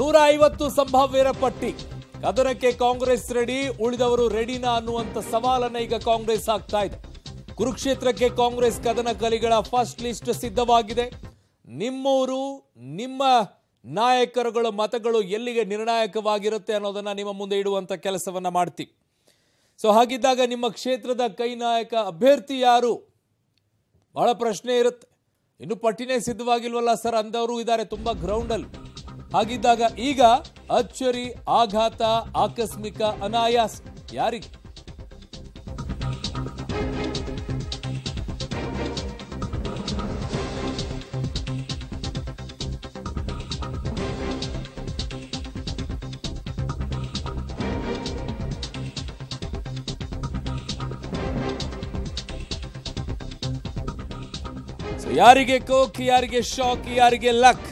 150 ಸಂಭಾವ್ಯರ ಪಟ್ಟಿ ಅದರಕ್ಕೆ ಕಾಂಗ್ರೆಸ್ ರೆಡಿ ಉಳಿದವರು ರೆಡಿನಾ ಅನ್ನುವಂತ ಸವಾಲನ್ನ ಈಗ ಕಾಂಗ್ರೆಸ್ ಹಾಕ್ತಾ ಇದೆ. ಕುರುಕ್ಷೇತ್ರಕ್ಕೆ ಕಾಂಗ್ರೆಸ್ ಕದನ ಕಲಿಗಳ ಫಸ್ಟ್ ಲಿಸ್ಟ್ ಸಿದ್ಧವಾಗಿದೆ. ನಿಮ್ಮೂರು ನಿಮ್ಮ ನಾಯಕರುಗಳ ಮತಗಳು ಎಲ್ಲಿಗೆ ನಿರ್ಣಾಯಕವಾಗಿರುತ್ತೆ ಅನ್ನೋದನ್ನ ನಿಮ್ಮ ಮುಂದೆ ಇಡುವಂತ ಕೆಲಸವನ್ನ ಮಾಡ್ತೀವಿ. ಸೋ ಹಾಗಿದ್ದಾಗ ನಿಮ್ಮ ಕ್ಷೇತ್ರದ ಕೈ ನಾಯಕ ಅಭ್ಯರ್ಥಿ ಯಾರು ಬಹಳ ಪ್ರಶ್ನೆ ಇರುತ್ತೆ. ಇನ್ನು ಪಟ್ಟಿನೇ ಸಿದ್ಧವಾಗಿಲ್ವಲ್ಲ ಸರ್ ಅಂದವರು ಇದ್ದಾರೆ ತುಂಬಾ ಗ್ರೌಂಡ್ ಅಲ್ಲಿ. ಹಾಗಿದ್ದಾಗ ಈಗ ಅಚ್ಚರಿ ಆಘಾತ ಆಕಸ್ಮಿಕ ಅನಾಯಾಸ ಯಾರಿಗೆ? ಯಾರಿಗೆ ಕೋಕ್, ಯಾರಿಗೆ ಶಾಕ್, ಯಾರಿಗೆ ಲಕ್?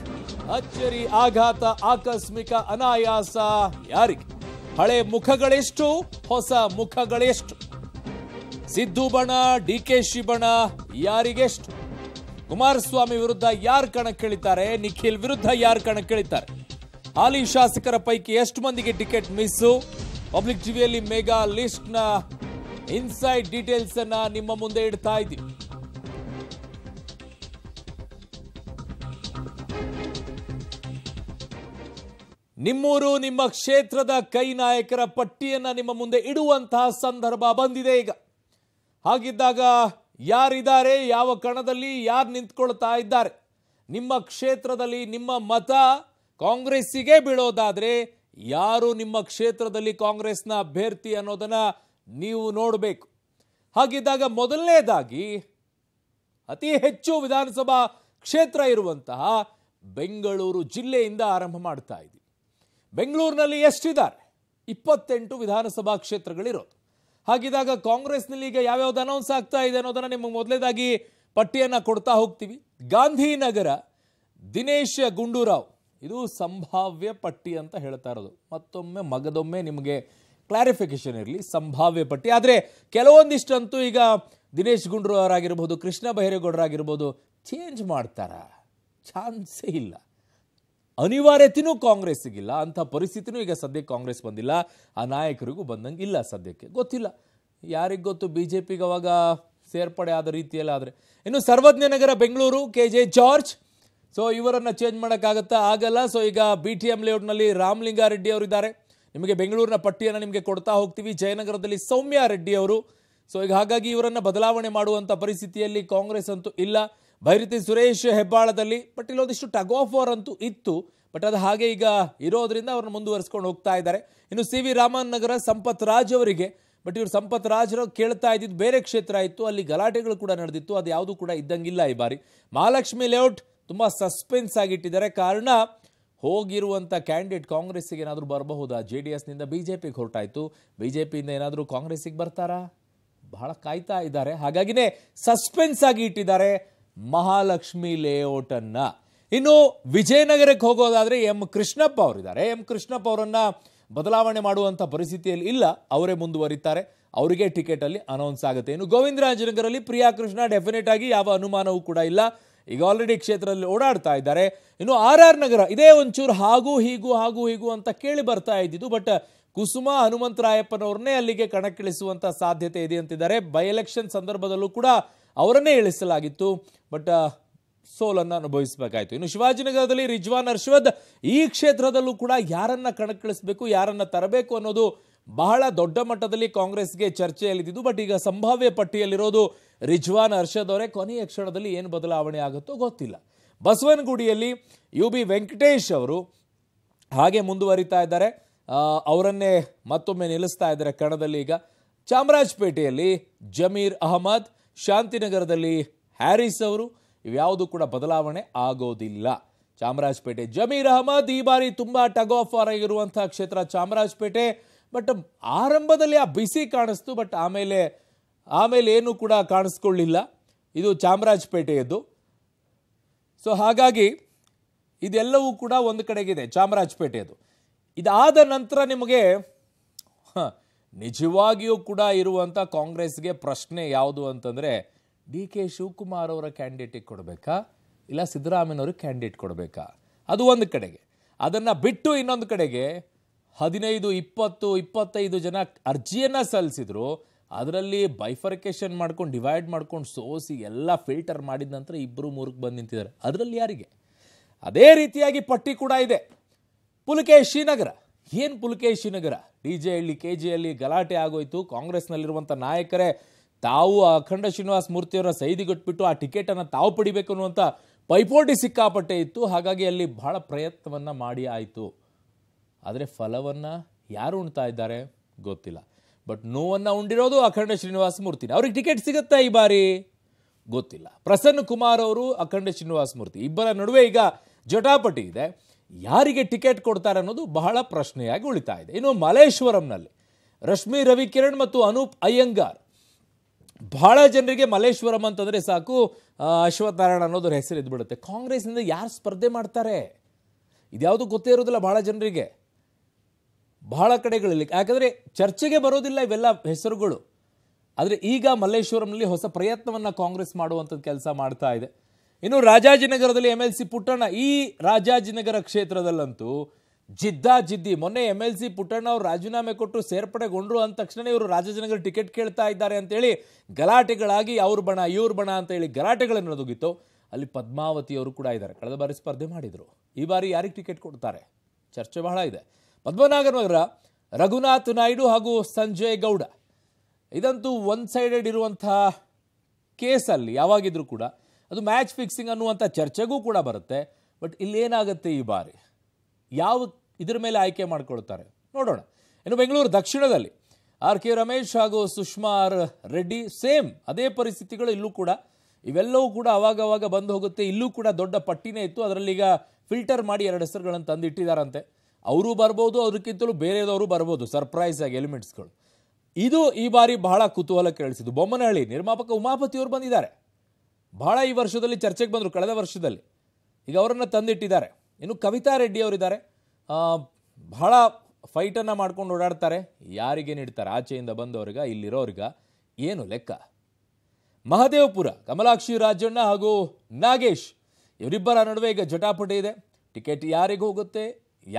ಅಚ್ಚರಿ ಆಘಾತ ಆಕಸ್ಮಿಕ ಅನಾಯಾಸ ಯಾರಿಗೆ? ಹಳೆ ಮುಖಗಳೆಷ್ಟು, ಹೊಸ ಮುಖಗಳೆಷ್ಟು? ಸಿದ್ದು ಬಣ, ಡಿಕೆಶಿ ಬಣ ಯಾರಿಗೆಷ್ಟು? ಕುಮಾರಸ್ವಾಮಿ ವಿರುದ್ಧ ಯಾರು ಕಣಕ್ಕಿಳಿತಾರೆ? ನಿಖಿಲ್ ವಿರುದ್ಧ ಯಾರು ಕಣಕ್ಕಿಳಿತಾರೆ? ಹಾಲಿ ಶಾಸಕರ ಪೈಕಿ ಎಷ್ಟು ಮಂದಿಗೆ ಟಿಕೆಟ್ ಮಿಸ್ಸು? ಪಬ್ಲಿಕ್ ಟಿವಿಯಲ್ಲಿ ಮೆಗಾ ಲಿಸ್ಟ್ ನ ಇನ್ಸೈಡ್ ಡೀಟೇಲ್ಸ್ ಅನ್ನ ನಿಮ್ಮ ಮುಂದೆ ಇಡ್ತಾ ಇದ್ದೀವಿ. ನಿಮ್ಮೂರು ನಿಮ್ಮ ಕ್ಷೇತ್ರದ ಕೈ ನಾಯಕರ ಪಟ್ಟಿಯನ್ನು ನಿಮ್ಮ ಮುಂದೆ ಇಡುವಂತಹ ಸಂದರ್ಭ ಬಂದಿದೆ ಈಗ. ಹಾಗಿದ್ದಾಗ ಯಾರಿದ್ದಾರೆ, ಯಾವ ಕಣದಲ್ಲಿ ಯಾರು ನಿಂತ್ಕೊಳ್ತಾ ಇದ್ದಾರೆ? ನಿಮ್ಮ ಕ್ಷೇತ್ರದಲ್ಲಿ ನಿಮ್ಮ ಮತ ಕಾಂಗ್ರೆಸ್ಸಿಗೆ ಬೀಳೋದಾದರೆ ಯಾರು ನಿಮ್ಮ ಕ್ಷೇತ್ರದಲ್ಲಿ ಕಾಂಗ್ರೆಸ್ನ ಅಭ್ಯರ್ಥಿ ಅನ್ನೋದನ್ನು ನೀವು ನೋಡಬೇಕು. ಹಾಗಿದ್ದಾಗ ಮೊದಲನೇದಾಗಿ ಅತಿ ಹೆಚ್ಚು ವಿಧಾನಸಭಾ ಕ್ಷೇತ್ರ ಇರುವಂತಹ ಬೆಂಗಳೂರು ಜಿಲ್ಲೆಯಿಂದ ಆರಂಭ ಮಾಡ್ತಾ ಇದ್ದೀವಿ. ಬೆಂಗಳೂರಿನಲ್ಲಿ ಎಷ್ಟಿದ್ದಾರೆ? 28 ವಿಧಾನಸಭಾ ಕ್ಷೇತ್ರಗಳಿರೋದು. ಹಾಗಿದ್ದಾಗ ಕಾಂಗ್ರೆಸ್ನಲ್ಲಿ ಈಗ ಯಾವ್ಯಾವ್ದು ಅನೌನ್ಸ್ ಆಗ್ತಾ ಇದೆ ಅನ್ನೋದನ್ನು ನಿಮಗೆ ಮೊದಲೇದಾಗಿ ಪಟ್ಟಿಯನ್ನು ಕೊಡ್ತಾ ಹೋಗ್ತೀವಿ. ಗಾಂಧಿನಗರ, ದಿನೇಶ್ ಗುಂಡೂರಾವ್ ಇದು ಸಂಭಾವ್ಯ ಪಟ್ಟಿ ಅಂತ ಹೇಳ್ತಾ ಇರೋದು. ಮತ್ತೊಮ್ಮೆ ಮಗದೊಮ್ಮೆ ನಿಮಗೆ ಕ್ಲಾರಿಫಿಕೇಶನ್ ಇರಲಿ, ಸಂಭಾವ್ಯ ಪಟ್ಟಿ. ಆದರೆ ಕೆಲವೊಂದಿಷ್ಟಂತೂ ಈಗ ದಿನೇಶ್ ಗುಂಡೂರಾವ್ರಾಗಿರ್ಬೋದು, ಕೃಷ್ಣ ಬೈರೇಗೌಡರಾಗಿರ್ಬೋದು ಚೇಂಜ್ ಮಾಡ್ತಾರಾ? ಚಾನ್ಸೇ ಇಲ್ಲ, ಅನಿವಾರ್ಯತೆಯೂ ಕಾಂಗ್ರೆಸ್ಸಿಗಿಲ್ಲ, ಅಂಥ ಪರಿಸ್ಥಿತಿನೂ ಈಗ ಸದ್ಯಕ್ಕೆ ಕಾಂಗ್ರೆಸ್ ಬಂದಿಲ್ಲ, ಆ ನಾಯಕರಿಗೂ ಬಂದಂಗೆ ಇಲ್ಲ ಸದ್ಯಕ್ಕೆ. ಗೊತ್ತಿಲ್ಲ, ಯಾರಿಗೆ ಗೊತ್ತು ಬಿ ಜೆ ಪಿಗೆ ಅವಾಗ ಸೇರ್ಪಡೆ ಆದ ರೀತಿಯಲ್ಲಿ. ಆದರೆ ಇನ್ನು Sarvagnanagar Bengaluru, K J George, so ಇವರನ್ನು ಚೇಂಜ್ ಮಾಡೋಕ್ಕಾಗತ್ತಾ? ಆಗಲ್ಲ. ಸೊ ಈಗ ಬಿ ಟಿ ಎಮ್ ಲೇಔಟ್ನಲ್ಲಿ ರಾಮಲಿಂಗಾರೆಡ್ಡಿ ಅವರಿದ್ದಾರೆ. ನಿಮಗೆ ಬೆಂಗಳೂರಿನ ಪಟ್ಟಿಯನ್ನು ನಿಮಗೆ ಕೊಡ್ತಾ ಹೋಗ್ತೀವಿ. ಜಯನಗರದಲ್ಲಿ ಸೌಮ್ಯ ರೆಡ್ಡಿ ಅವರು. ಸೊ ಈಗ ಹಾಗಾಗಿ ಇವರನ್ನು ಬದಲಾವಣೆ ಮಾಡುವಂಥ ಪರಿಸ್ಥಿತಿಯಲ್ಲಿ ಕಾಂಗ್ರೆಸ್ ಅಂತೂ ಇಲ್ಲ. ಭೈರತಿ ಸುರೇಶ್ ಹೆಬ್ಬಾಳದಲ್ಲಿ, ಬಟ್ ಇಲ್ಲೊಂದಿಷ್ಟು ಟಗ್ ಆಫ್ ವಾರ್ ಅಂತೂ ಇತ್ತು, ಬಟ್ ಅದು ಹಾಗೆ ಈಗ ಇರೋದ್ರಿಂದ ಅವ್ರನ್ನ ಮುಂದುವರಿಸ್ಕೊಂಡು ಹೋಗ್ತಾ ಇದ್ದಾರೆ. ಇನ್ನು ಸಿ ವಿ ರಾಮನ್ ನಗರ ಸಂಪತ್ ರಾಜ್ ಅವರಿಗೆ, ಬಟ್ ಇವರು ಸಂಪತ್ ರಾಜ್ರು ಕೇಳ್ತಾ ಇದ್ದಿದ್ದು ಬೇರೆ ಕ್ಷೇತ್ರ ಇತ್ತು, ಅಲ್ಲಿ ಗಲಾಟೆಗಳು ಕೂಡ ನಡೆದಿತ್ತು, ಅದು ಯಾವುದೂ ಕೂಡ ಇದ್ದಂಗಿಲ್ಲ ಈ ಬಾರಿ. ಮಹಾಲಕ್ಷ್ಮಿ ಲೇಔಟ್ ತುಂಬ ಸಸ್ಪೆನ್ಸ್ ಆಗಿಟ್ಟಿದ್ದಾರೆ. ಕಾರಣ ಹೋಗಿರುವಂಥ ಕ್ಯಾಂಡಿಡೇಟ್ ಕಾಂಗ್ರೆಸ್ಸಿಗೆ ಏನಾದರೂ ಬರಬಹುದಾ? ಜೆ ಡಿ ಎಸ್ನಿಂದ ಬಿ ಜೆ ಪಿಗೆ ಹೊರಟಾಯಿತು, ಬಿ ಜೆ ಪಿಯಿಂದ ಏನಾದರೂ ಕಾಂಗ್ರೆಸ್ಸಿಗೆ ಬರ್ತಾರಾ? ಬಹಳ ಕಾಯ್ತಾ ಇದ್ದಾರೆ, ಹಾಗಾಗಿನೇ ಸಸ್ಪೆನ್ಸ್ ಆಗಿ ಇಟ್ಟಿದ್ದಾರೆ ಮಹಾಲಕ್ಷ್ಮಿ ಲೇಔಟನ್ನು. ಇನ್ನು ವಿಜಯನಗರಕ್ಕೆ ಹೋಗೋದಾದರೆ ಎಂ ಕೃಷ್ಣಪ್ಪ ಅವರಿದ್ದಾರೆ. ಎಂ ಕೃಷ್ಣಪ್ಪ ಅವರನ್ನು ಬದಲಾವಣೆ ಮಾಡುವಂಥ ಪರಿಸ್ಥಿತಿಯಲ್ಲಿ ಇಲ್ಲ, ಅವರೇ ಮುಂದುವರಿತಾರೆ, ಅವರಿಗೆ ಟಿಕೆಟಲ್ಲಿ ಅನೌನ್ಸ್ ಆಗುತ್ತೆ. ಇನ್ನು ಗೋವಿಂದರಾಜನಗರಲ್ಲಿ ಪ್ರಿಯಾ ಕೃಷ್ಣ ಡೆಫಿನೆಟ್ ಆಗಿ ಯಾವ ಅನುಮಾನವೂ ಕೂಡ ಇಲ್ಲ, ಈಗ ಆಲ್ರೆಡಿ ಕ್ಷೇತ್ರದಲ್ಲಿ ಓಡಾಡ್ತಾ ಇದ್ದಾರೆ. ಇನ್ನು ಆರ್ ಆರ್ ನಗರ, ಇದೇ ಒಂಚೂರು ಹಾಗೂ ಹೀಗೂ ಅಂತ ಕೇಳಿ ಬರ್ತಾ ಇದ್ದಿದ್ದು, ಬಟ್ ಕುಸುಮ ಹನುಮಂತರಾಯಪ್ಪನವ್ರನ್ನೇ ಅಲ್ಲಿಗೆ ಕಣಕ್ಕಿಳಿಸುವಂಥ ಸಾಧ್ಯತೆ ಇದೆ ಅಂತಿದ್ದಾರೆ. ಬೈ ಎಲೆಕ್ಷನ್ ಸಂದರ್ಭದಲ್ಲೂ ಕೂಡ ಅವರನ್ನೇ ಇಳಿಸಲಾಗಿತ್ತು, ಬಟ್ ಸೋಲನ್ನು ಅನುಭವಿಸಬೇಕಾಯಿತು. ಇನ್ನು ಶಿವಾಜಿನಗರದಲ್ಲಿ ರಿಜ್ವಾನ್ ಅರ್ಷದ್, ಈ ಕ್ಷೇತ್ರದಲ್ಲೂ ಕೂಡ ಯಾರನ್ನು ಕಣಕ್ಕಿಳಿಸಬೇಕು, ಯಾರನ್ನು ತರಬೇಕು ಅನ್ನೋದು ಬಹಳ ದೊಡ್ಡ ಮಟ್ಟದಲ್ಲಿ ಕಾಂಗ್ರೆಸ್ಗೆ ಚರ್ಚೆಯಲ್ಲಿದ್ದು, ಬಟ್ ಈಗ ಸಂಭಾವ್ಯ ಪಟ್ಟಿಯಲ್ಲಿರೋದು ರಿಜ್ವಾನ್ ಅರ್ಷದ್ ಅವರೇ. ಕೊನೆಯ ಕ್ಷಣದಲ್ಲಿ ಏನು ಬದಲಾವಣೆ ಆಗುತ್ತೋ ಗೊತ್ತಿಲ್ಲ. ಬಸವನಗುಡಿಯಲ್ಲಿ ಯು ಬಿ ವೆಂಕಟೇಶ್ ಅವರು ಹಾಗೆ ಮುಂದುವರಿತಾ ಇದ್ದಾರೆ, ಅವರನ್ನೇ ಮತ್ತೊಮ್ಮೆ ನಿಲ್ಲಿಸ್ತಾ ಇದ್ದಾರೆ ಕಣದಲ್ಲಿ. ಈಗ ಚಾಮರಾಜಪೇಟೆಯಲ್ಲಿ ಜಮೀರ್ ಅಹಮದ್, ಶಾಂತಿನಗರದಲ್ಲಿ ಹ್ಯಾರಿಸ್ ಅವರು, ಇವ್ಯಾವುದೂ ಕೂಡ ಬದಲಾವಣೆ ಆಗೋದಿಲ್ಲ. ಚಾಮರಾಜಪೇಟೆ ಜಮೀರ್ ಅಹಮದ್ ಈ ಬಾರಿ ತುಂಬ ಟಗ್ ಆಫ್ ವಾರ್ ಆಗಿರುವಂಥ ಕ್ಷೇತ್ರ ಚಾಮರಾಜಪೇಟೆ, ಬಟ್ ಆರಂಭದಲ್ಲಿ ಆ ಬಿಸಿ ಕಾಣಿಸ್ತು, ಬಟ್ ಆಮೇಲೆ ಏನೂ ಕೂಡ ಕಾಣಿಸ್ಕೊಳ್ಳಿಲ್ಲ. ಇದು ಚಾಮರಾಜಪೇಟೆಯದ್ದು. ಸೊ ಹಾಗಾಗಿ ಇದೆಲ್ಲವೂ ಕೂಡ ಒಂದು ಕಡೆಗಿದೆ ಚಾಮರಾಜಪೇಟೆಯದು. ಇದಾದ ನಂತರ ನಿಮಗೆ ನಿಜವಾಗಿಯೂ ಕೂಡ ಇರುವಂಥ ಕಾಂಗ್ರೆಸ್ಗೆ ಪ್ರಶ್ನೆ ಯಾವುದು ಅಂತಂದರೆ, ಡಿ ಕೆ ಶಿವಕುಮಾರ್ ಅವರ ಕ್ಯಾಂಡಿಡೇಟಿಗೆ ಕೊಡಬೇಕಾ ಇಲ್ಲ ಸಿದ್ದರಾಮಯ್ಯನವ್ರಿಗೆ ಕ್ಯಾಂಡಿಡೇಟ್ ಕೊಡಬೇಕಾ? ಅದು ಒಂದು ಕಡೆಗೆ. ಅದನ್ನ ಬಿಟ್ಟು ಇನ್ನೊಂದು ಕಡೆಗೆ 15 20 25 ಜನ ಅರ್ಜಿಯನ್ನ ಸಲ್ಲಿಸಿದ್ರು ಅದರಲ್ಲಿ ಬೈಫರ್ಕೇಶನ್ ಮಾಡ್ಕೊಂಡು ಡಿವೈಡ್ ಮಾಡ್ಕೊಂಡು ಸೋಸಿ ಎಲ್ಲ ಫಿಲ್ಟರ್ ಮಾಡಿದ ನಂತರ ಇಬ್ಬರು ಮೂರಕ್ಕೆ ಬಂದು ನಿಂತಿದ್ದಾರೆ ಅದರಲ್ಲಿ ಯಾರಿಗೆ ಅದೇ ರೀತಿಯಾಗಿ ಪಟ್ಟಿ ಕೂಡ ಇದೆ ಪುಲಕೇಶಿ ನಗರ ಏನು ಪುಲಕೇಶಿ ನಗರ ಡಿಜೆ ಅಲ್ಲಿ ಕೆಜೆ ಅಲ್ಲಿ ಗಲಾಟೆ ಆಗೋಯ್ತು ಕಾಂಗ್ರೆಸ್ ನಲ್ಲಿರುವಂತ ನಾಯಕರೇ ತಾವು ಅಖಂಡ ಶ್ರೀನಿವಾಸ್ ಮೂರ್ತಿಯವರ ಸೈದಿಗೊಟ್ಬಿಟ್ಟು ಆ ಟಿಕೆಟ್ ಅನ್ನು ತಾವು ಪಡಿಬೇಕು ಅನ್ನುವಂತ ಪೈಪೋಟಿ ಸಿಕ್ಕಾಪಟ್ಟೆ ಇತ್ತು ಹಾಗಾಗಿ ಅಲ್ಲಿ ಬಹಳ ಪ್ರಯತ್ನವನ್ನ ಮಾಡಿ ಆಯಿತು ಆದರೆ ಫಲವನ್ನ ಯಾರು ಉಣ್ತಾ ಇದ್ದಾರೆ ಗೊತ್ತಿಲ್ಲ ಬಟ್ ನೋವನ್ನ ಉಂಡಿರೋದು ಅಖಂಡ ಶ್ರೀನಿವಾಸ್ ಮೂರ್ತಿ ಅವರಿಗೆ ಟಿಕೆಟ್ ಸಿಗುತ್ತಾ ಈ ಬಾರಿ ಗೊತ್ತಿಲ್ಲ ಪ್ರಸನ್ನ ಕುಮಾರ್ ಅವರು ಅಖಂಡ ಶ್ರೀನಿವಾಸ್ ಮೂರ್ತಿ ಇಬ್ಬರ ನಡುವೆ ಈಗ ಜಟಾಪಟಿ ಇದೆ ಯಾರಿಗೆ ಟಿಕೆಟ್ ಕೊಡ್ತಾರೆ ಅನ್ನೋದು ಬಹಳ ಪ್ರಶ್ನೆಯಾಗಿ ಉಳಿತಾ ಇದೆ ಇನ್ನು ಮಲೇಶ್ವರಂನಲ್ಲಿ ರಶ್ಮಿ ರವಿಕಿರಣ್ ಮತ್ತು ಅನೂಪ್ ಅಯ್ಯಂಗಾರ್ ಬಹಳ ಜನರಿಗೆ ಮಲೇಶ್ವರಂ ಅಂತಂದ್ರೆ ಸಾಕು ಅಶ್ವತ್ಥನಾರಾಯಣ ಅನ್ನೋದ್ರ ಹೆಸರು ಇದ್ಬಿಡುತ್ತೆ ಕಾಂಗ್ರೆಸ್ನಿಂದ ಯಾರು ಸ್ಪರ್ಧೆ ಮಾಡ್ತಾರೆ ಇದ್ಯಾವುದು ಗೊತ್ತೇ ಇರೋದಿಲ್ಲ ಬಹಳ ಜನರಿಗೆ ಬಹಳ ಕಡೆಗಳಲ್ಲಿ ಯಾಕಂದರೆ ಚರ್ಚೆಗೆ ಬರೋದಿಲ್ಲ ಇವೆಲ್ಲ ಹೆಸರುಗಳು ಆದರೆ ಈಗ ಮಲ್ಲೇಶ್ವರಂನಲ್ಲಿ ಹೊಸ ಪ್ರಯತ್ನವನ್ನು ಕಾಂಗ್ರೆಸ್ ಮಾಡುವಂಥದ್ದು ಕೆಲಸ ಮಾಡ್ತಾ ಇದೆ ಇನ್ನು ರಾಜಾಜಿನಗರದಲ್ಲಿ MLC ಪುಟ್ಟಣ್ಣ ಈ ರಾಜಾಜಿನಗರ ಕ್ಷೇತ್ರದಲ್ಲಂತೂ ಜಿದ್ದಿ ಮೊನ್ನೆ MLC ಪುಟ್ಟಣ್ಣ ಅವರು ರಾಜೀನಾಮೆ ಕೊಟ್ಟು ಸೇರ್ಪಡೆಗೊಂಡ್ರು ಅಂದ ತಕ್ಷಣನೇ ಇವರು ರಾಜಾಜಿನಗರ ಟಿಕೆಟ್ ಕೇಳ್ತಾ ಇದ್ದಾರೆ ಅಂತೇಳಿ ಗಲಾಟೆಗಳಾಗಿ ಅವ್ರ ಬಣ ಇವ್ರ ಬಣ ಅಂತೇಳಿ ಗಲಾಟೆಗಳನ್ನು ನಡೆದೋಗಿತ್ತು ಅಲ್ಲಿ ಪದ್ಮಾವತಿಯವರು ಕೂಡ ಇದ್ದಾರೆ ಕಳೆದ ಬಾರಿ ಸ್ಪರ್ಧೆ ಮಾಡಿದರು ಈ ಬಾರಿ ಯಾರಿಗೆ ಟಿಕೆಟ್ ಕೊಡ್ತಾರೆ ಚರ್ಚೆ ಬಹಳ ಇದೆ ಪದ್ಮನಾಭನಗರ ರಘುನಾಥ್ ನಾಯ್ಡು ಹಾಗೂ ಸಂಜಯ್ ಗೌಡ ಇದಂತೂ ಒನ್ ಸೈಡೆಡ್ ಇರುವಂಥ ಕೇಸಲ್ಲಿ ಯಾವಾಗಿದ್ರೂ ಕೂಡ ಅದು ಮ್ಯಾಚ್ ಫಿಕ್ಸಿಂಗ್ ಅನ್ನುವಂಥ ಚರ್ಚೆಗೂ ಕೂಡ ಬರುತ್ತೆ ಬಟ್ ಇಲ್ಲೇನಾಗುತ್ತೆ ಈ ಬಾರಿ ಯಾವ ಇದ್ರ ಮೇಲೆ ಆಯ್ಕೆ ಮಾಡಿಕೊಳ್ತಾರೆ ನೋಡೋಣ ಇನ್ನು ಬೆಂಗಳೂರು ದಕ್ಷಿಣದಲ್ಲಿ RK ರಮೇಶ್ ಹಾಗೂ ಸುಷ್ಮಾ ರೆಡ್ಡಿ ಸೇಮ್ ಅದೇ ಪರಿಸ್ಥಿತಿಗಳು ಇಲ್ಲೂ ಕೂಡ ಇವೆಲ್ಲವೂ ಕೂಡ ಅವಾಗವಾಗ ಬಂದು ಹೋಗುತ್ತೆ ಇಲ್ಲೂ ಕೂಡ ದೊಡ್ಡ ಪಟ್ಟಿನೇ ಇತ್ತು ಅದರಲ್ಲೀಗ ಫಿಲ್ಟರ್ ಮಾಡಿ ಎರಡು ಹೆಸರುಗಳನ್ನು ತಂದಿಟ್ಟಿದ್ದಾರಂತೆ ಅವರು ಬರ್ಬೋದು ಅದಕ್ಕಿಂತಲೂ ಬೇರೆದವರು ಬರ್ಬೋದು ಸರ್ಪ್ರೈಸ್ ಆಗಿ ಎಲಿಮೆಂಟ್ಸ್ಗಳು ಇದು ಈ ಬಾರಿ ಬಹಳ ಕುತೂಹಲ ಕೇಳಿಸಿದ್ದು ಬೊಮ್ಮನಹಳ್ಳಿ ನಿರ್ಮಾಪಕ ಉಮಾಪತಿಯವರು ಬಂದಿದ್ದಾರೆ ಬಹಳ ಈ ವರ್ಷದಲ್ಲಿ ಚರ್ಚೆಗೆ ಬಂದರು ಕಳೆದ ವರ್ಷದಲ್ಲಿ ಈಗ ಅವರನ್ನು ತಂದಿಟ್ಟಿದ್ದಾರೆ ಇನ್ನು ಕವಿತಾ ರೆಡ್ಡಿ ಅವರಿದ್ದಾರೆ ಬಹಳ ಫೈಟನ್ನು ಮಾಡ್ಕೊಂಡು ಓಡಾಡ್ತಾರೆ ಯಾರಿಗೆ ನೀಡ್ತಾರೆ ಆಚೆಯಿಂದ ಬಂದವ್ರಿಗೆ ಇಲ್ಲಿರೋರಿಗೆ ಏನು ಲೆಕ್ಕ ಮಹದೇವಪುರ ಕಮಲಾಕ್ಷಿ ರಾಜಣ್ಣ ಹಾಗೂ ನಾಗೇಶ್ ಇವರಿಬ್ಬರ ನಡುವೆ ಈಗ ಜಟಾಪಟಿ ಇದೆ ಟಿಕೆಟ್ ಯಾರಿಗೆ ಹೋಗುತ್ತೆ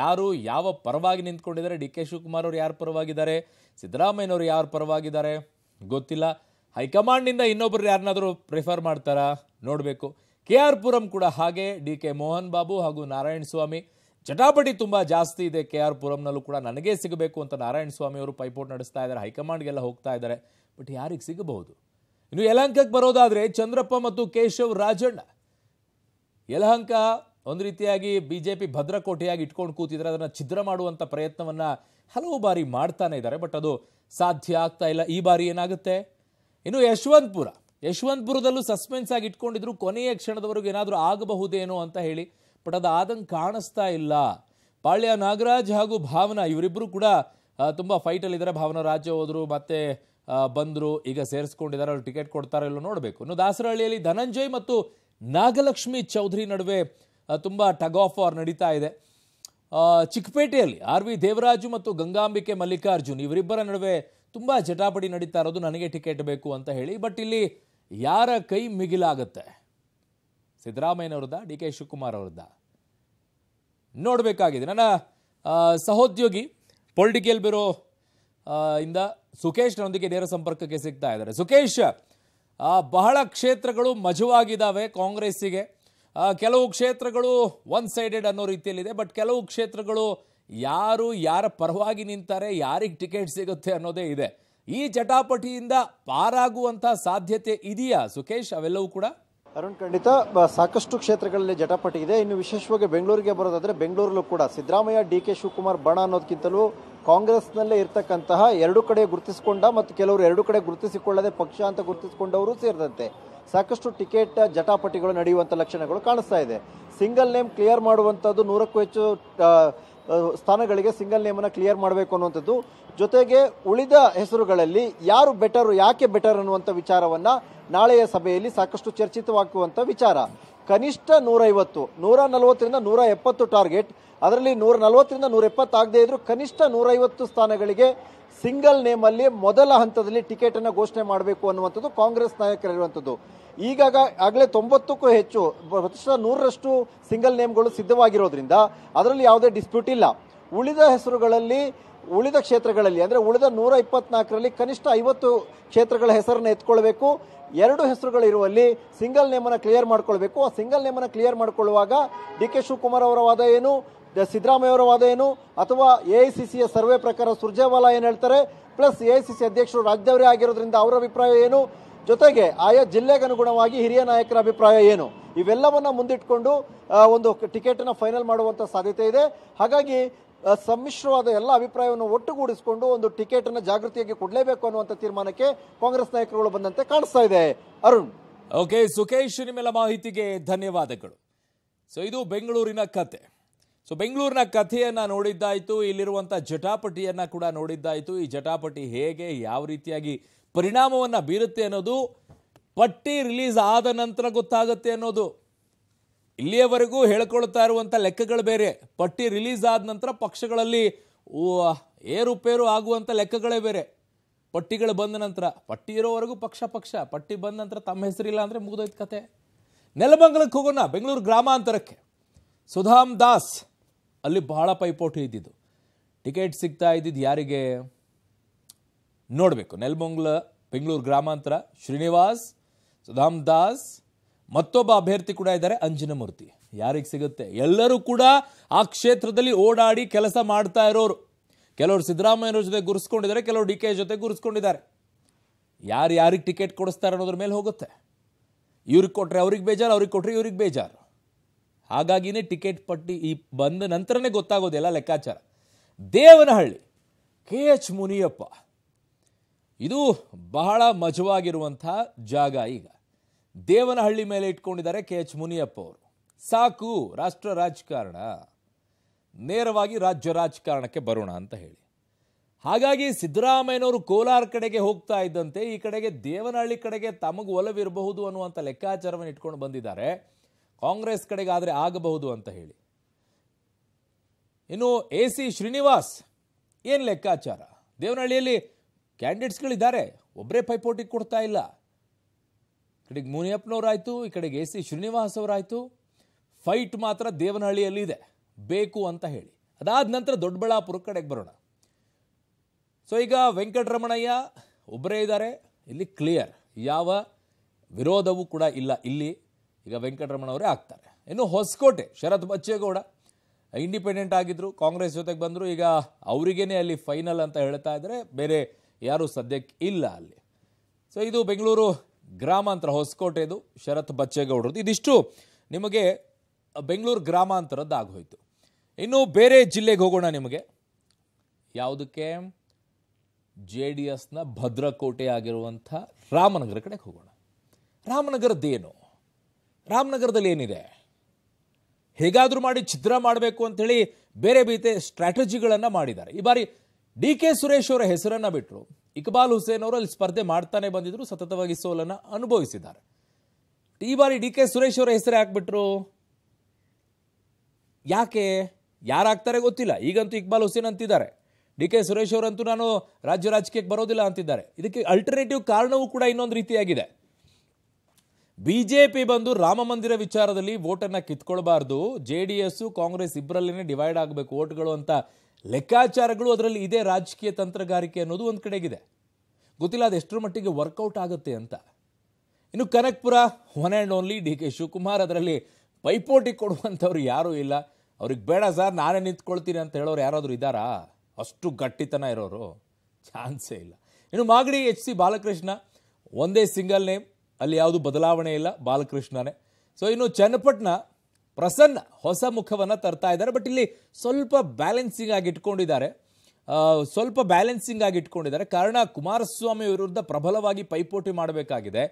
ಯಾರು ಯಾವ ಪರವಾಗಿ ನಿಂತ್ಕೊಂಡಿದ್ದಾರೆ DK ಶಿವಕುಮಾರ್ ಅವರು ಯಾರು ಪರವಾಗಿದ್ದಾರೆ ಸಿದ್ದರಾಮಯ್ಯನವರು ಯಾರು ಪರವಾಗಿದ್ದಾರೆ ಗೊತ್ತಿಲ್ಲ ಹೈಕಮಾಂಡ್ನಿಂದ ಇನ್ನೊಬ್ಬರು ಯಾರನ್ನಾದರೂ ಪ್ರಿಫರ್ ಮಾಡ್ತಾರಾ ನೋಡಬೇಕು KR ಪುರಂ ಕೂಡ ಹಾಗೆ DK ಮೋಹನ್ ಬಾಬು ಹಾಗೂ ನಾರಾಯಣ ಸ್ವಾಮಿ ಜಟಾಪಟಿ ತುಂಬ ಜಾಸ್ತಿ ಇದೆ KR ಪುರಂನಲ್ಲೂ ಕೂಡ ನನಗೇ ಸಿಗಬೇಕು ಅಂತ ನಾರಾಯಣ ಸ್ವಾಮಿ ಅವರು ಪೈಪೋಟ್ ನಡೆಸ್ತಾ ಇದ್ದಾರೆ ಹೈಕಮಾಂಡ್ಗೆಲ್ಲ ಹೋಗ್ತಾ ಇದ್ದಾರೆ ಬಟ್ ಯಾರಿಗೆ ಸಿಗಬಹುದು ಇನ್ನು ಯಲಹಂಕಕ್ಕೆ ಬರೋದಾದರೆ ಚಂದ್ರಪ್ಪ ಮತ್ತು ಕೇಶವ್ ರಾಜಣ್ಣ ಯಲಹಂಕ ಒಂದು ರೀತಿಯಾಗಿ BJP ಭದ್ರಕೋಟೆಯಾಗಿ ಇಟ್ಕೊಂಡು ಕೂತಿದ್ರೆ ಅದನ್ನು ಛಿದ್ರ ಮಾಡುವಂಥ ಪ್ರಯತ್ನವನ್ನು ಹಲವು ಬಾರಿ ಮಾಡ್ತಾನೆ ಇದ್ದಾರೆ ಬಟ್ ಅದು ಸಾಧ್ಯ ಆಗ್ತಾ ಇಲ್ಲ ಈ ಬಾರಿ ಏನಾಗುತ್ತೆ ಇನ್ನು ಯಶವಂತಪುರದಲ್ಲೂ ಸಸ್ಪೆನ್ಸ್ ಆಗಿ ಇಟ್ಕೊಂಡಿದ್ರು ಕೊನೆಯ ಕ್ಷಣದವರೆಗೂ ಏನಾದರೂ ಆಗಬಹುದೇನೋ ಅಂತ ಹೇಳಿ ಬಟ್ ಅದು ಆದಂಗೆ ಕಾಣಿಸ್ತಾ ಇಲ್ಲ ಪಾಳ್ಯ ನಾಗರಾಜ್ ಹಾಗೂ ಭಾವನಾ ಇವರಿಬ್ಬರು ಕೂಡ ತುಂಬ ಫೈಟಲ್ಲಿದ್ದಾರೆ ಭಾವನಾ ರಾಜ್ಯ ಹೋದರು ಮತ್ತೆ ಬಂದರು ಈಗ ಸೇರಿಸ್ಕೊಂಡಿದ್ದಾರೆ ಅವ್ರು ಟಿಕೆಟ್ ಕೊಡ್ತಾರೋ ಇಲ್ಲೋ ನೋಡಬೇಕು ಇನ್ನು ದಾಸರಹಳ್ಳಿಯಲ್ಲಿ ಧನಂಜಯ್ ಮತ್ತು ನಾಗಲಕ್ಷ್ಮಿ ಚೌಧರಿ ನಡುವೆ ತುಂಬ ಟಗ್ ಆಫ್ ವಾರ್ ನಡೀತಾ ಇದೆ ಚಿಕ್ಕಪೇಟೆಯಲ್ಲಿ RV ದೇವರಾಜು ಮತ್ತು ಗಂಗಾಂಬಿಕೆ ಮಲ್ಲಿಕಾರ್ಜುನ್ ಇವರಿಬ್ಬರ ನಡುವೆ ತುಂಬ ಜಟಾಪಟಿ ನಡೀತಾ ಇರೋದು ನನಗೆ ಟಿಕೆಟ್ ಬೇಕು ಅಂತ ಹೇಳಿ ಬಟ್ ಇಲ್ಲಿ ಯಾರ ಕೈ ಮಿಗಿಲಾಗುತ್ತೆ ಸಿದ್ದರಾಮಯ್ಯನವ್ರದ್ದ DK ಶಿವಕುಮಾರ್ ಅವ್ರದ್ದ ನೋಡಬೇಕಾಗಿದೆ ನನ್ನ ಸಹೋದ್ಯೋಗಿ ಪೊಲಿಟಿಕಲ್ ಬ್ಯೂರೋ ಇಂದ ಸುಖೇಶ್ನೊಂದಿಗೆ ನೇರ ಸಂಪರ್ಕಕ್ಕೆ ಸಿಗ್ತಾ ಇದ್ದಾರೆ ಸುಖೇಶ್ ಬಹಳ ಕ್ಷೇತ್ರಗಳು ಮಜವಾಗಿದ್ದಾವೆ ಕಾಂಗ್ರೆಸ್ಸಿಗೆ ಕೆಲವು ಕ್ಷೇತ್ರಗಳು ಒನ್ ಸೈಡೆಡ್ ಅನ್ನೋ ರೀತಿಯಲ್ಲಿದೆ ಬಟ್ ಕೆಲವು ಕ್ಷೇತ್ರಗಳು ಯಾರು ಯಾರ ಪರವಾಗಿ ನಿಂತಾರೆ ಯಾರಿಗೆ ಟಿಕೆಟ್ ಸಿಗುತ್ತೆ ಅನ್ನೋದೇ ಇದೆ ಈ ಜಟಾಪಟಿಯಿಂದ ಪಾರಾಗುವಂಥ ಸಾಧ್ಯತೆ ಇದೆಯಾ ಸುಖೇಶ್ ಅವೆಲ್ಲವೂ ಕೂಡ ಅರುಣ್ ಖಂಡಿತ ಸಾಕಷ್ಟು ಕ್ಷೇತ್ರಗಳಲ್ಲಿ ಜಟಾಪಟಿ ಇದೆ ಇನ್ನು ವಿಶೇಷವಾಗಿ ಬೆಂಗಳೂರಿಗೆ ಬರೋದಾದರೆ ಬೆಂಗಳೂರಲ್ಲೂ ಕೂಡ ಸಿದ್ದರಾಮಯ್ಯ DK ಶಿವಕುಮಾರ್ ಬಣ ಅನ್ನೋದಕ್ಕಿಂತಲೂ ಕಾಂಗ್ರೆಸ್ನಲ್ಲೇ ಇರ್ತಕ್ಕಂತಹ ಎರಡು ಕಡೆ ಗುರುತಿಸಿಕೊಂಡ ಮತ್ತು ಕೆಲವರು ಎರಡು ಕಡೆ ಗುರುತಿಸಿಕೊಳ್ಳದೆ ಪಕ್ಷ ಅಂತ ಗುರುತಿಸಿಕೊಂಡವರು ಸೇರಿದಂತೆ ಸಾಕಷ್ಟು ಟಿಕೆಟ್ ಜಟಾಪಟಿಗಳು ನಡೆಯುವಂಥ ಲಕ್ಷಣಗಳು ಕಾಣಿಸ್ತಾ ಇದೆ ಸಿಂಗಲ್ ನೇಮ್ ಕ್ಲಿಯರ್ ಮಾಡುವಂಥದ್ದು 100ಕ್ಕೂ ಹೆಚ್ಚು ಸ್ಥಾನಗಳಿಗೆ ಸಿಂಗಲ್ ನೇಮನ್ನು ಕ್ಲಿಯರ್ ಮಾಡಬೇಕು ಅನ್ನುವಂಥದ್ದು ಜೊತೆಗೆ ಉಳಿದ ಹೆಸರುಗಳಲ್ಲಿ ಯಾರು ಬೆಟರು ಯಾಕೆ ಬೆಟರ್ ಅನ್ನುವಂಥ ವಿಚಾರವನ್ನು ನಾಳೆಯ ಸಭೆಯಲ್ಲಿ ಸಾಕಷ್ಟು ಚರ್ಚಿತವಾಗುವಂಥ ವಿಚಾರ ಕನಿಷ್ಠ 150 140ರಿಂದ 170 ಟಾರ್ಗೆಟ್ ಅದರಲ್ಲಿ 140ರಿಂದ 170 ಆಗದೇ ಇದ್ದರೂ ಕನಿಷ್ಠ 150 ಸ್ಥಾನಗಳಿಗೆ ಸಿಂಗಲ್ ನೇಮ್ ಅಲ್ಲಿ ಮೊದಲ ಹಂತದಲ್ಲಿ ಟಿಕೆಟ್ ಅನ್ನು ಘೋಷಣೆ ಮಾಡಬೇಕು ಅನ್ನುವಂತದ್ದು ಕಾಂಗ್ರೆಸ್ ನಾಯಕರು ಹೇಳುವಂತದ್ದು ಈಗಾಗ ಆಗಲೇ 90 ಕ್ಕೂ ಹೆಚ್ಚು ಪ್ರತಿಶತ 100 ರಷ್ಟು ಸಿಂಗಲ್ ನೇಮ್ ಗಳು ಸಿದ್ಧವಾಗಿರೋದ್ರಿಂದ ಅದರಲ್ಲಿ ಯಾವುದೇ ಡಿಸ್ಪ್ಯೂಟ್ ಇಲ್ಲ ಉಳಿದ ಹೆಸರುಗಳಲ್ಲಿ ಉಳಿದ ಕ್ಷೇತ್ರಗಳಲ್ಲಿ ಅಂದ್ರೆ ಉಳಿದ 124 ರಲ್ಲಿ ಕನಿಷ್ಠ 50 ಕ್ಷೇತ್ರಗಳ ಹೆಸರನ್ನು ಎತ್ತುಕೊಳ್ಳಬೇಕು ಎರಡು ಹೆಸರುಗಳು ಇರುವಲ್ಲಿ ಸಿಂಗಲ್ ನೇಮ್ ಅನ್ನು ಕ್ಲಿಯರ್ ಮಾಡಿಕೊಳ್ಳಬೇಕು ಆ ಸಿಂಗಲ್ ನೇಮ್ ಅನ್ನು ಕ್ಲಿಯರ್ ಮಾಡಿಕೊಳ್ಳುವಾಗ ಡಿಕೆ ಶಿವಕುಮಾರ್ ಅವರ ವಾದ ಏನು ಸಿದ್ದರಾಮಯ್ಯ ಅವರ ವಾದ ಏನು ಅಥವಾ ಎಐಸಿಸಿಯ ಸರ್ವೆ ಪ್ರಕಾರ ಸುರ್ಜೇವಾಲಾ ಏನು ಹೇಳ್ತಾರೆ ಪ್ಲಸ್ ಎಐಸಿಸಿ ಅಧ್ಯಕ್ಷರು ರಾಜ್ಯವರೇ ಆಗಿರೋದ್ರಿಂದ ಅವರ ಅಭಿಪ್ರಾಯ ಏನು ಜೊತೆಗೆ ಆಯಾ ಜಿಲ್ಲೆಗೆ ಅನುಗುಣವಾಗಿ ಹಿರಿಯ ನಾಯಕರ ಅಭಿಪ್ರಾಯ ಏನು ಇವೆಲ್ಲವನ್ನ ಮುಂದಿಟ್ಟುಕೊಂಡು ಒಂದು ಟಿಕೆಟ್ ಅನ್ನು ಫೈನಲ್ ಮಾಡುವಂತ ಸಾಧ್ಯತೆ ಇದೆ ಹಾಗಾಗಿ ಸಮ್ಮಿಶ್ರವಾದ ಎಲ್ಲ ಅಭಿಪ್ರಾಯವನ್ನು ಒಟ್ಟುಗೂಡಿಸಿಕೊಂಡು ಒಂದು ಟಿಕೆಟ್ ಅನ್ನು ಜಾಗೃತಿಯಾಗಿ ಕೊಡಲೇಬೇಕು ಅನ್ನುವಂತ ತೀರ್ಮಾನಕ್ಕೆ ಕಾಂಗ್ರೆಸ್ ನಾಯಕರುಗಳು ಬಂದಂತೆ ಕಾಣಿಸ್ತಾ ಇದೆ ಅರುಣ್ ಓಕೆ ಸುಕೇಶ್ ನಿಮ್ಮೆಲ್ಲ ಮಾಹಿತಿಗೆ ಧನ್ಯವಾದಗಳು ಸೋ ಇದು ಬೆಂಗಳೂರಿನ ಕಥೆ ಸೋ ಬೆಂಗಳೂರಿನ ಕಥೆಯನ್ನ ನೋಡಿದ್ದಾಯಿತು ಇಲ್ಲಿರುವಂತ ಜಟಾಪಟಿಯನ್ನ ಕೂಡ ನೋಡಿದ್ದಾಯಿತು ಈ ಜಟಾಪಟಿ ಹೇಗೆ ಯಾವ ರೀತಿಯಾಗಿ ಪರಿಣಾಮವನ್ನ ಬೀರುತ್ತೆ ಅನ್ನೋದು ಪಟ್ಟಿ ರಿಲೀಸ್ ಆದ ನಂತರ ಗೊತ್ತಾಗುತ್ತೆ ಅನ್ನೋದು ಇಲ್ಲಿಯವರೆಗೂ ಹೇಳಿಕೊಳ್ಳುತ್ತಾ ಇರುವಂಥ ಲೆಕ್ಕಗಳು ಬೇರೆ ಪಟ್ಟಿ ರಿಲೀಸ್ ಆದ ನಂತರ ಪಕ್ಷಗಳಲ್ಲಿ ಏರುಪೇರು ಆಗುವಂಥ ಲೆಕ್ಕಗಳೇ ಬೇರೆ ಪಟ್ಟಿಗಳು ಬಂದ ನಂತರ ಪಟ್ಟಿ ಇರೋವರೆಗೂ ಪಕ್ಷ ಪಕ್ಷ ಪಟ್ಟಿ ಬಂದ ನಂತರ ತಮ್ಮ ಹೆಸರಿಲ್ಲ ಅಂದರೆ ಮುಗಿದೋಯ್ತು ಕತೆ ನೆಲಮಂಗಲಕ್ಕೆ ಹೋಗೋಣ ಬೆಂಗಳೂರು ಗ್ರಾಮಾಂತರಕ್ಕೆ ಸುಧಾಮ್ ದಾಸ್ ಅಲ್ಲಿ ಬಹಳ ಪೈಪೋಟಿ ಇದ್ದಿದ್ದು ಟಿಕೆಟ್ ಸಿಗ್ತಾ ಇದ್ದಿದ್ದು ಯಾರಿಗೆ ನೋಡಬೇಕು ನೆಲಮಂಗಲ ಬೆಂಗಳೂರು ಗ್ರಾಮಾಂತರ ಶ್ರೀನಿವಾಸ್ ಸುಧಾಮ್ ದಾಸ್ ಮತ್ತೊಬ್ಬ ಅಭ್ಯರ್ಥಿ ಕೂಡ ಇದ್ದಾರೆ ಅಂಜನಮೂರ್ತಿ ಯಾರಿಗೆ ಸಿಗುತ್ತೆ ಎಲ್ಲರೂ ಕೂಡ ಆ ಕ್ಷೇತ್ರದಲ್ಲಿ ಓಡಾಡಿ ಕೆಲಸ ಮಾಡ್ತಾ ಇರೋರು ಕೆಲವರು ಸಿದ್ದರಾಮಯ್ಯನವ್ರ ಜೊತೆ ಗುರುಸ್ಕೊಂಡಿದ್ದಾರೆ ಕೆಲವರು ಡಿ ಕೆ ಜೊತೆ ಗುರುಸ್ಕೊಂಡಿದ್ದಾರೆ ಯಾರು ಯಾರಿಗೆ ಟಿಕೆಟ್ ಕೊಡಿಸ್ತಾರೆ ಅನ್ನೋದ್ರ ಮೇಲೆ ಹೋಗುತ್ತೆ ಇವ್ರಿಗೆ ಕೊಟ್ಟರೆ ಅವ್ರಿಗೆ ಬೇಜಾರು ಅವ್ರಿಗೆ ಕೊಟ್ಟರೆ ಇವ್ರಿಗೆ ಬೇಜಾರು ಹಾಗಾಗಿನೇ ಟಿಕೆಟ್ ಪಟ್ಟಿ ಈ ಬಂದ ನಂತರನೇ ಗೊತ್ತಾಗೋದೆಲ್ಲ ಲೆಕ್ಕಾಚಾರ ದೇವನಹಳ್ಳಿ ಕೆ ಎಚ್ ಮುನಿಯಪ್ಪ ಇದು ಬಹಳ ಮಜವಾಗಿರುವಂಥ ಜಾಗ ಈಗ ದೇವನಹಳ್ಳಿ ಮೇಲೆ ಇಟ್ಕೊಂಡಿದ್ದಾರೆ ಕೆ ಎಚ್ ಮುನಿಯಪ್ಪ ಅವರು ಸಾಕು ರಾಷ್ಟ್ರ ರಾಜಕಾರಣ ನೇರವಾಗಿ ರಾಜ್ಯ ರಾಜಕಾರಣಕ್ಕೆ ಬರೋಣ ಅಂತ ಹೇಳಿ ಹಾಗಾಗಿ ಸಿದ್ದರಾಮಯ್ಯನವರು ಕೋಲಾರ ಕಡೆಗೆ ಹೋಗ್ತಾ ಇದ್ದಂತೆ ಈ ಕಡೆಗೆ ದೇವನಹಳ್ಳಿ ಕಡೆಗೆ ತಮಗೆ ಒಲವಿರಬಹುದು ಅನ್ನುವಂಥ ಲೆಕ್ಕಾಚಾರವನ್ನು ಇಟ್ಕೊಂಡು ಬಂದಿದ್ದಾರೆ ಕಾಂಗ್ರೆಸ್ ಕಡೆಗೆ ಆದರೆ ಆಗಬಹುದು ಅಂತ ಹೇಳಿ ಇನ್ನು ಎ ಸಿ ಶ್ರೀನಿವಾಸ್ ಏನು ಲೆಕ್ಕಾಚಾರ ದೇವನಹಳ್ಳಿಯಲ್ಲಿ ಕ್ಯಾಂಡಿಡೇಟ್ಸ್ಗಳಿದ್ದಾರೆ ಒಬ್ಬರೇ ಪೈಪೋಟಿ ಕೊಡ್ತಾ ಇಲ್ಲ ಈ ಕಡೆಗೆ ಮುನಿಯಪ್ಪನವರಾಯಿತು ಈ ಕಡೆಗೆ ಎ ಸಿ ಶ್ರೀನಿವಾಸ್ ಅವರಾಯಿತು ಫೈಟ್ ಮಾತ್ರ ದೇವನಹಳ್ಳಿಯಲ್ಲಿ ಇದೆ ಬೇಕು ಅಂತ ಹೇಳಿ ಅದಾದ ನಂತರ ದೊಡ್ಡಬಳ್ಳಾಪುರ ಕಡೆಗೆ ಬರೋಣ ಸೊ ಈಗ ವೆಂಕಟರಮಣಯ್ಯ ಒಬ್ಬರೇ ಇದ್ದಾರೆ ಇಲ್ಲಿ ಕ್ಲಿಯರ್ ಯಾವ ವಿರೋಧವೂ ಕೂಡ ಇಲ್ಲ ಇಲ್ಲಿ ಈಗ ವೆಂಕಟರಮಣವರೇ ಆಗ್ತಾರೆ ಇನ್ನು ಹೊಸಕೋಟೆ ಶರತ್ ಬಚ್ಚೇಗೌಡ ಇಂಡಿಪೆಂಡೆಂಟ್ ಆಗಿದ್ದರು ಕಾಂಗ್ರೆಸ್ ಜೊತೆಗೆ ಬಂದರು ಈಗ ಅವರಿಗೇನೆ ಅಲ್ಲಿ ಫೈನಲ್ ಅಂತ ಹೇಳ್ತಾ ಇದ್ದಾರೆ ಬೇರೆ ಯಾರೂ ಸದ್ಯಕ್ಕೆ ಇಲ್ಲ ಅಲ್ಲಿ ಸೊ ಇದು ಬೆಂಗಳೂರು ಗ್ರಾಮಾಂತರ ಹೊಸಕೋಟೆದು ಶರತ್ ಬಚ್ಚೇಗೌಡರದ್ದು ಇದಿಷ್ಟು ನಿಮಗೆ ಬೆಂಗಳೂರು ಗ್ರಾಮಾಂತರದ್ದು ಆಗೋಯಿತು ಇನ್ನು ಬೇರೆ ಜಿಲ್ಲೆಗೆ ಹೋಗೋಣ ನಿಮಗೆ ಯಾವುದಕ್ಕೆ ಜೆ ಡಿ ಎಸ್ನ ಭದ್ರಕೋಟೆ ಆಗಿರುವಂಥ ರಾಮನಗರ ಕಡೆಗೆ ಹೋಗೋಣ ರಾಮನಗರದ್ದೇನು ರಾಮನಗರದಲ್ಲಿ ಏನಿದೆ ಹೇಗಾದರೂ ಮಾಡಿ ಛಿದ್ರ ಮಾಡಬೇಕು ಅಂಥೇಳಿ ಬೇರೆ ಬೇರೆ ಸ್ಟ್ರಾಟಜಿಗಳನ್ನು ಮಾಡಿದ್ದಾರೆ ಈ ಬಾರಿ ಡಿ ಕೆ ಸುರೇಶ್ ಅವರ ಹೆಸರನ್ನು ಬಿಟ್ಟರು ಇಕ್ಬಾಲ್ ಹುಸೇನ್ ಅವರು ಅಲ್ಲಿ ಸ್ಪರ್ಧೆ ಮಾಡ್ತಾನೆ ಬಂದಿದ್ರು ಸತತವಾಗಿ ಸೋಲನ್ನು ಅನುಭವಿಸಿದ್ದಾರೆ ಈ ಬಾರಿ ಡಿ ಕೆ ಸುರೇಶ್ ಅವರ ಹೆಸರೇ ಹಾಕ್ಬಿಟ್ರು ಯಾಕೆ ಯಾರಾಗ್ತಾರೆ ಗೊತ್ತಿಲ್ಲ ಈಗಂತೂ ಇಕ್ಬಾಲ್ ಹುಸೇನ್ ಅಂತಿದ್ದಾರೆ ಡಿ ಕೆ ಸುರೇಶ್ ಅವರಂತೂ ನಾನು ರಾಜ್ಯ ರಾಜಕೀಯಕ್ಕೆ ಬರೋದಿಲ್ಲ ಅಂತಿದ್ದಾರೆ ಇದಕ್ಕೆ ಅಲ್ಟರ್ನೇಟಿವ್ ಕಾರಣವೂ ಕೂಡ ಇನ್ನೊಂದು ರೀತಿಯಾಗಿದೆ ಬಿಜೆಪಿ ಬಂದು ರಾಮ ಮಂದಿರ ವಿಚಾರದಲ್ಲಿ ವೋಟನ್ನು ಕಿತ್ಕೊಳ್ಬಾರ್ದು ಜೆ ಡಿ ಎಸ್ ಕಾಂಗ್ರೆಸ್ ಇಬ್ಬರಲ್ಲೇ ಡಿವೈಡ್ ಆಗಬೇಕು ವೋಟ್ಗಳು ಅಂತ ಲೆಕ್ಕಾಚಾರಗಳು ಅದರಲ್ಲಿ ಇದೇ ರಾಜಕೀಯ ತಂತ್ರಗಾರಿಕೆ ಅನ್ನೋದು ಒಂದು ಕಡೆಗಿದೆ ಗೊತ್ತಿಲ್ಲ ಅದು ಎಷ್ಟರ ಮಟ್ಟಿಗೆ ವರ್ಕೌಟ್ ಆಗುತ್ತೆ ಅಂತ ಇನ್ನು Kanakapura one and only D K Shivakumar ಅದರಲ್ಲಿ ಪೈಪೋಟಿ ಕೊಡುವಂಥವ್ರು ಯಾರೂ ಇಲ್ಲ ಅವ್ರಿಗೆ ಬೇಡ ಸರ್ ನಾನೇ ನಿಂತ್ಕೊಳ್ತೀನಿ ಅಂತ ಹೇಳೋರು ಯಾರಾದರೂ ಇದ್ದಾರಾ ಅಷ್ಟು ಗಟ್ಟಿತನ ಇರೋರು ಚಾನ್ಸೇ ಇಲ್ಲ ಇನ್ನು ಮಾಗಡಿ ಎಚ್ ಸಿ ಬಾಲಕೃಷ್ಣ ಒಂದೇ ಸಿಂಗಲ್ ನೇಮ್ ಅಲ್ಲಿ ಯಾವುದು ಬದಲಾವಣೆ ಇಲ್ಲ ಬಾಲಕೃಷ್ಣನೇ ಸೊ ಇನ್ನು ಚನ್ನಪಟ್ಟಣ ಪ್ರಸನ್ನ ಹೊಸ ಮುಖವನ್ನು ತರ್ತಾ ಇದ್ದಾರೆ ಬಟ್ ಇಲ್ಲಿ ಸ್ವಲ್ಪ ಬ್ಯಾಲೆನ್ಸಿಂಗ್ ಆಗಿಟ್ಕೊಂಡಿದ್ದಾರೆ ಕಾರಣ ಕುಮಾರಸ್ವಾಮಿ ವಿರುದ್ಧ ಪ್ರಬಲವಾಗಿ ಪೈಪೋಟಿ ಮಾಡಬೇಕಾಗಿದೆ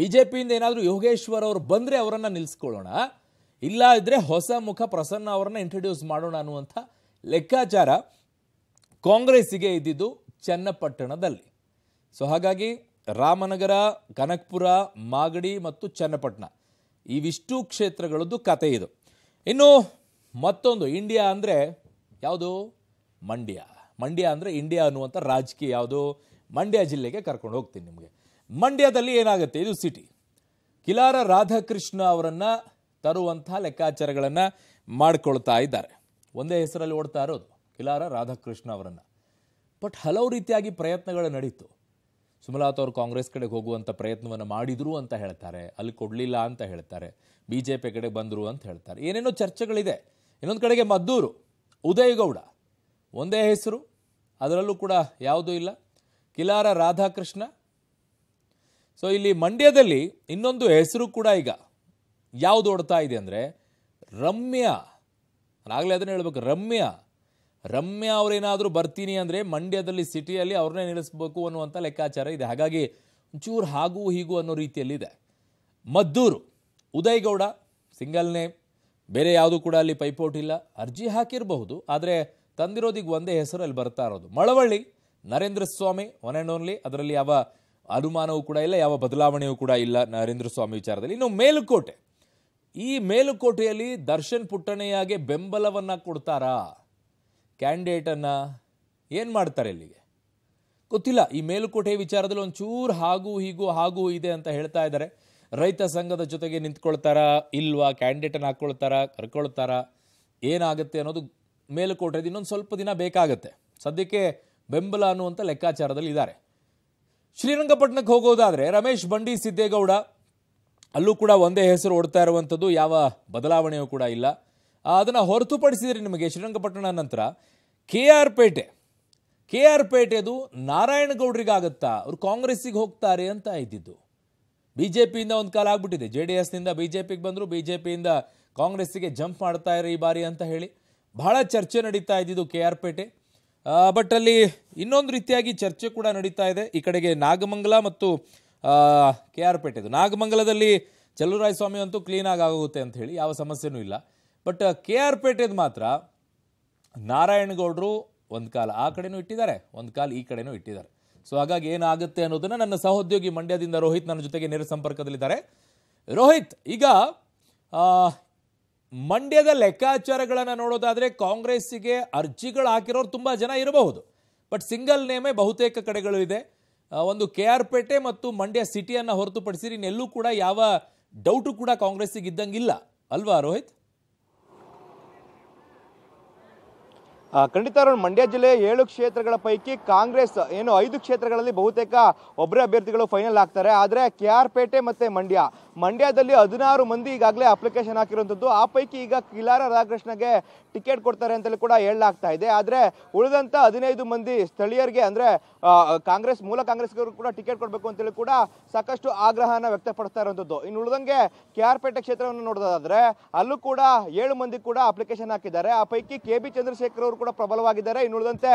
ಬಿಜೆಪಿಯಿಂದ ಏನಾದರೂ ಯೋಗೇಶ್ವರ್ ಅವರು ಬಂದರೆ ಅವರನ್ನು ನಿಲ್ಲಿಸ್ಕೊಳ್ಳೋಣ ಇಲ್ಲ ಇದ್ದರೆ ಹೊಸ ಮುಖ ಪ್ರಸನ್ನ ಅವರನ್ನು ಇಂಟ್ರೊಡ್ಯೂಸ್ ಮಾಡೋಣ ಅನ್ನುವಂಥ ಲೆಕ್ಕಾಚಾರ ಕಾಂಗ್ರೆಸ್ಸಿಗೆ ಇದ್ದಿದ್ದು ಚನ್ನಪಟ್ಟಣದಲ್ಲಿ ಸೊ ಹಾಗಾಗಿ ರಾಮನಗರ ಕನಕಪುರ ಮಾಗಡಿ ಮತ್ತು ಚನ್ನಪಟ್ಟಣ ಇವಿಷ್ಟು ಕ್ಷೇತ್ರಗಳದ್ದು ಕತೆ ಇದು. ಇನ್ನು ಮತ್ತೊಂದು ಇಂಡಿಯಾ ಅಂದರೆ ಯಾವುದು? ಮಂಡ್ಯ. ಮಂಡ್ಯ ಅಂದರೆ ಇಂಡಿಯಾ ಅನ್ನುವಂಥ ರಾಜಕೀಯ ಯಾವುದು? ಮಂಡ್ಯ ಜಿಲ್ಲೆಗೆ ಕರ್ಕೊಂಡು ಹೋಗ್ತೀನಿ ನಿಮಗೆ. ಮಂಡ್ಯದಲ್ಲಿ ಏನಾಗುತ್ತೆ, ಇದು ಸಿಟಿ. ಕಿಲಾರ ರಾಧಾಕೃಷ್ಣ ಅವರನ್ನು ತರುವಂಥ ಲೆಕ್ಕಾಚಾರಗಳನ್ನು ಮಾಡಿಕೊಳ್ತಾ ಇದ್ದಾರೆ. ಒಂದೇ ಹೆಸರಲ್ಲಿ ಓಡ್ತಾ ಇರೋದು ಕಿಲಾರ ರಾಧಾಕೃಷ್ಣ ಅವರನ್ನು. ಬಟ್ ಹಲವು ರೀತಿಯಾಗಿ ಪ್ರಯತ್ನಗಳು ನಡೀತು. ಸುಮಲತಾ ಅವರು ಕಾಂಗ್ರೆಸ್ ಕಡೆಗೆ ಹೋಗುವಂಥ ಪ್ರಯತ್ನವನ್ನು ಮಾಡಿದರು ಅಂತ ಹೇಳ್ತಾರೆ, ಅಲ್ಲಿ ಕೊಡಲಿಲ್ಲ ಅಂತ ಹೇಳ್ತಾರೆ. ಬಿ ಜೆ ಪಿ ಕಡೆಗೆ ಬಂದರು ಅಂತ ಹೇಳ್ತಾರೆ. ಏನೇನೋ ಚರ್ಚೆಗಳಿದೆ. ಇನ್ನೊಂದು ಕಡೆಗೆ ಮದ್ದೂರು ಉದಯಗೌಡ, ಒಂದೇ ಹೆಸರು, ಅದರಲ್ಲೂ ಕೂಡ ಯಾವುದೂ ಇಲ್ಲ, ಕಿಲಾರ ರಾಧಾಕೃಷ್ಣ. ಸೊ ಇಲ್ಲಿ ಮಂಡ್ಯದಲ್ಲಿ ಇನ್ನೊಂದು ಹೆಸರು ಕೂಡ ಈಗ ಯಾವುದು ಓಡ್ತಾ ಇದೆ ಅಂದರೆ ರಮ್ಯಾ. ನಾನಾಗಲೇ ಅದನ್ನು ಹೇಳಬೇಕು, ರಮ್ಯಾ ಅವರೇನಾದರೂ ಬರ್ತೀನಿ ಅಂದರೆ ಮಂಡ್ಯದಲ್ಲಿ ಸಿಟಿಯಲ್ಲಿ ಅವ್ರನ್ನೇ ನಿಲ್ಲಿಸಬೇಕು ಅನ್ನುವಂಥ ಲೆಕ್ಕಾಚಾರ ಇದೆ. ಹಾಗಾಗಿ ಒಂಚೂರು ಹಾಗೂ ಹೀಗೂ ಅನ್ನೋ ರೀತಿಯಲ್ಲಿದೆ. ಮದ್ದೂರು ಉದಯಗೌಡ ಸಿಂಗಲ್ನೇ, ಬೇರೆ ಯಾವುದು ಕೂಡ ಅಲ್ಲಿ ಪೈಪೋಟಿಲ್ಲ. ಅರ್ಜಿ ಹಾಕಿರಬಹುದು, ಆದರೆ ತಂದಿರೋದಿಗೆ ಒಂದೇ ಹೆಸರಲ್ಲಿ ಬರ್ತಾ ಇರೋದು. Malavalli Narendra Swamy one and only, ಅದರಲ್ಲಿ ಯಾವ ಅನುಮಾನವೂ ಕೂಡ ಇಲ್ಲ, ಯಾವ ಬದಲಾವಣೆಯೂ ಕೂಡ ಇಲ್ಲ ನರೇಂದ್ರ ಸ್ವಾಮಿ ವಿಚಾರದಲ್ಲಿ. ಇನ್ನು ಮೇಲುಕೋಟೆ, ಈ ಮೇಲುಕೋಟೆಯಲ್ಲಿ ದರ್ಶನ್ ಪುಟ್ಟಣ್ಣಯ್ಯಗೆ ಬೆಂಬಲವನ್ನು ಕೊಡ್ತಾರಾ ಕ್ಯಾಂಡಿಡೇಟನ್ನು? ಏನು ಮಾಡ್ತಾರೆ ಇಲ್ಲಿಗೆ ಗೊತ್ತಿಲ್ಲ. ಈ ಮೇಲುಕೋಟೆ ವಿಚಾರದಲ್ಲಿ ಒಂಚೂರು ಹಾಗೂ ಇದೆ ಅಂತ ಹೇಳ್ತಾ ಇದ್ದಾರೆ. ರೈತ ಸಂಘದ ಜೊತೆಗೆ ನಿಂತ್ಕೊಳ್ತಾರಾ ಇಲ್ವಾ, ಕ್ಯಾಂಡಿಡೇಟನ್ನು ಹಾಕ್ಕೊಳ್ತಾರಾ ಕರ್ಕೊಳ್ತಾರಾ, ಏನಾಗುತ್ತೆ ಅನ್ನೋದು ಮೇಲುಕೋಟೆದು ಇನ್ನೊಂದು ಸ್ವಲ್ಪ ದಿನ ಬೇಕಾಗುತ್ತೆ. ಸದ್ಯಕ್ಕೆ ಬೆಂಬಲ ಅನ್ನುವಂಥ ಲೆಕ್ಕಾಚಾರದಲ್ಲಿ ಇದ್ದಾರೆ. ಶ್ರೀರಂಗಪಟ್ಟಣಕ್ಕೆ ಹೋಗೋದಾದರೆ ರಮೇಶ್ ಬಂಡಿ ಸಿದ್ದೇಗೌಡ, ಅಲ್ಲೂ ಕೂಡ ಒಂದೇ ಹೆಸರು ಓಡ್ತಾ ಇರುವಂಥದ್ದು, ಯಾವ ಬದಲಾವಣೆಯೂ ಕೂಡ ಇಲ್ಲ. ಅದನ್ನು ಹೊರತುಪಡಿಸಿದರೆ ನಿಮಗೆ ಶ್ರೀರಂಗಪಟ್ಟಣ ನಂತರ ಕೆ ಆರ್ ಪೇಟೆದು ನಾರಾಯಣಗೌಡರಿಗಾಗುತ್ತಾ? ಅವರು ಕಾಂಗ್ರೆಸ್ಸಿಗೆ ಹೋಗ್ತಾರೆ ಅಂತ ಇದ್ದಿದ್ದು, ಬಿ ಜೆ ಪಿಯಿಂದ ಒಂದು ಕಾಲ ಆಗ್ಬಿಟ್ಟಿದೆ. ಜೆ ಡಿ ಎಸ್ನಿಂದ ಬಿ ಜೆ ಪಿಗೆ ಬಂದರು, ಬಿ ಜೆ ಪಿಯಿಂದ ಕಾಂಗ್ರೆಸ್ಸಿಗೆ ಜಂಪ್ ಮಾಡ್ತಾಯಿರೋ ಈ ಬಾರಿ ಅಂತ ಹೇಳಿ ಬಹಳ ಚರ್ಚೆ ನಡೀತಾ ಇದ್ದಿದ್ದು ಕೆ ಆರ್ ಪೇಟೆ. ಬಟ್ ಅಲ್ಲಿ ಇನ್ನೊಂದು ರೀತಿಯಾಗಿ ಚರ್ಚೆ ಕೂಡ ನಡೀತಾ ಇದೆ. ಈ ಕಡೆಗೆ ನಾಗಮಂಗಲ ಮತ್ತು ಕೆ ಆರ್ ಪೇಟೆದು, ನಾಗಮಂಗಲದಲ್ಲಿ ಚಲುವರಾಯಸ್ವಾಮಿ ಅಂತೂ ಕ್ಲೀನಾಗಿ ಆಗುತ್ತೆ ಅಂತ ಹೇಳಿ ಯಾವ ಸಮಸ್ಯೆನೂ ಇಲ್ಲ. ಬಟ್ ಕೆ ಆರ್ ಪೇಟೆದು ಮಾತ್ರ ನಾರಾಯಣಗೌಡರು ಒಂದು ಕಾಲ ಆ ಕಡೆನೂ ಇಟ್ಟಿದ್ದಾರೆ, ಒಂದು ಕಾಲ ಈ ಕಡೆನೂ ಇಟ್ಟಿದ್ದಾರೆ. ಸೊ ಹಾಗಾಗಿ ಏನಾಗುತ್ತೆ ಅನ್ನೋದನ್ನು ನನ್ನ ಸಹೋದ್ಯೋಗಿ ಮಂಡ್ಯದಿಂದ ರೋಹಿತ್ ನನ್ನ ಜೊತೆಗೆ ನೇರ ಸಂಪರ್ಕದಲ್ಲಿದ್ದಾರೆ. ರೋಹಿತ್, ಈಗ ಮಂಡ್ಯದ ಲೆಕ್ಕಾಚಾರಗಳನ್ನು ನೋಡೋದಾದರೆ ಕಾಂಗ್ರೆಸ್ಸಿಗೆ ಅರ್ಜಿಗಳು ಹಾಕಿರೋರು ತುಂಬ ಜನ ಇರಬಹುದು, ಬಟ್ ಸಿಂಗಲ್ ನೇಮೇ ಬಹುತೇಕ ಕಡೆಗಳು ಇದೆ. ಒಂದು ಕೆ ಆರ್ ಪೇಟೆ ಮತ್ತು ಮಂಡ್ಯ ಸಿಟಿಯನ್ನು ಹೊರತುಪಡಿಸಿರಿ ಇನ್ನೆಲ್ಲೂ ಕೂಡ ಯಾವ ಡೌಟು ಕೂಡ ಕಾಂಗ್ರೆಸ್ಸಿಗೆ ಇದ್ದಂಗಿಲ್ಲ ಅಲ್ವಾ ರೋಹಿತ್? ಖಂಡಿತ ಅರುಣ್, ಮಂಡ್ಯ ಜಿಲ್ಲೆಯ 7 ಕ್ಷೇತ್ರಗಳ ಪೈಕಿ ಕಾಂಗ್ರೆಸ್ 5 ಕ್ಷೇತ್ರಗಳಲ್ಲಿ ಬಹುತೇಕ ಒಬ್ಬರೇ ಅಭ್ಯರ್ಥಿಗಳು ಫೈನಲ್ ಆಗ್ತಾರೆ. ಆದರೆ ಕೆ ಆರ್ ಪೇಟೆ ಮತ್ತು ಮಂಡ್ಯದಲ್ಲಿ 16 ಮಂದಿ ಈಗಾಗಲೇ ಅಪ್ಲಿಕೇಶನ್ ಹಾಕಿರುವಂಥದ್ದು. ಆ ಪೈಕಿ ಈಗ ಕಿಲಾರ ರಾಧಾಕೃಷ್ಣಗೆ ಟಿಕೆಟ್ ಕೊಡ್ತಾರೆ ಅಂತಲೂ ಕೂಡ ಹೇಳಲಾಗ್ತಾ ಇದೆ. ಆದರೆ ಉಳಿದಂಥ 15 ಮಂದಿ ಸ್ಥಳೀಯರಿಗೆ, ಅಂದರೆ ಮೂಲ ಕಾಂಗ್ರೆಸ್ಗರು ಕೂಡ ಟಿಕೆಟ್ ಕೊಡಬೇಕು ಅಂತೇಳಿ ಕೂಡ ಸಾಕಷ್ಟು ಆಗ್ರಹನ ವ್ಯಕ್ತಪಡಿಸ್ತಾ ಇರುವಂಥದ್ದು. ಇನ್ನು ಉಳಿದಂಗೆ ಕೆ ಆರ್ ಪೇಟೆ ಕ್ಷೇತ್ರವನ್ನು ನೋಡೋದಾದರೆ ಅಲ್ಲೂ ಕೂಡ 7 ಮಂದಿ ಕೂಡ ಅಪ್ಲಿಕೇಶನ್ ಹಾಕಿದ್ದಾರೆ. ಆ ಪೈಕಿ ಕೆ ಬಿ ಚಂದ್ರಶೇಖರ್ ಅವರು ಕೂಡ ಪ್ರಬಲವಾಗಿದ್ದಾರೆ, ಇನ್ನುಳಿದಂತೆ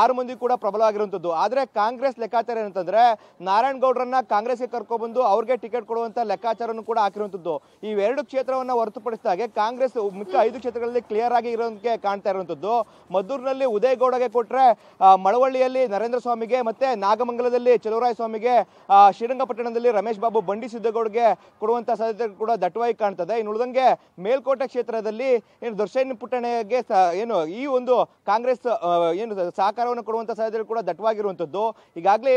6 ಮಂದಿ ಕೂಡ ಪ್ರಬಲವಾಗಿರುವಂಥದ್ದು. ಆದರೆ ಕಾಂಗ್ರೆಸ್ ಲೆಕ್ಕಾಚಾರ ಏನಂತಂದ್ರೆ ನಾರಾಯಣಗೌಡರನ್ನ ಕಾಂಗ್ರೆಸ್ಗೆ ಕರ್ಕೊಬಂದು ಅವ್ರಿಗೆ ಟಿಕೆಟ್ ಕೊಡುವಂತ ಲೆಕ್ಕಾಚಾರವನ್ನು ಕೂಡ ಹಾಕಿರುವಂಥದ್ದು. ಈ 2 ಕ್ಷೇತ್ರವನ್ನು ಹೊರತುಪಡಿಸಿದಾಗೆ ಕಾಂಗ್ರೆಸ್ ಮಿಕ್ಕ 5 ಕ್ಷೇತ್ರಗಳಲ್ಲಿ ಕ್ಲಿಯರ್ ಆಗಿ ಇರೋದಕ್ಕೆ ಕಾಣ್ತಾ ಇರುವಂಥದ್ದು. ಮದ್ದೂರಿನಲ್ಲಿ ಉದಯಗೌಡಗೆ ಕೊಟ್ಟರೆ, ಮಳವಳ್ಳಿಯಲ್ಲಿ ನರೇಂದ್ರ ಸ್ವಾಮಿಗೆ, ಮತ್ತೆ ನಾಗಮಂಗಲದಲ್ಲಿ ಚಲುವರಾಯ ಸ್ವಾಮಿಗೆ, ಶ್ರೀರಂಗಪಟ್ಟಣದಲ್ಲಿ ರಮೇಶ್ ಬಾಬು ಬಂಡಿ ಸಿದ್ದೇಗೌಡಗೆ ಕೊಡುವಂತಹ ಸಾಧ್ಯತೆ ಕೂಡ ದಟ್ಟವಾಗಿ ಕಾಣ್ತದೆ. ಇನ್ನುಳಿದಂಗೆ ಮೇಲ್ಕೋಟೆ ಕ್ಷೇತ್ರದಲ್ಲಿ ದರ್ಶನ್ ಪುಟ್ಟಣ್ಣಗೆ ಈ ಒಂದು ಕಾಂಗ್ರೆಸ್ ಸಹಕಾರವನ್ನು ಕೊಡುವಂತಹ ಸಾಧ್ಯತೆ ಕೂಡ ದಟ್ಟವಾಗಿರುವಂಥದ್ದು. ಈಗಾಗಲೇ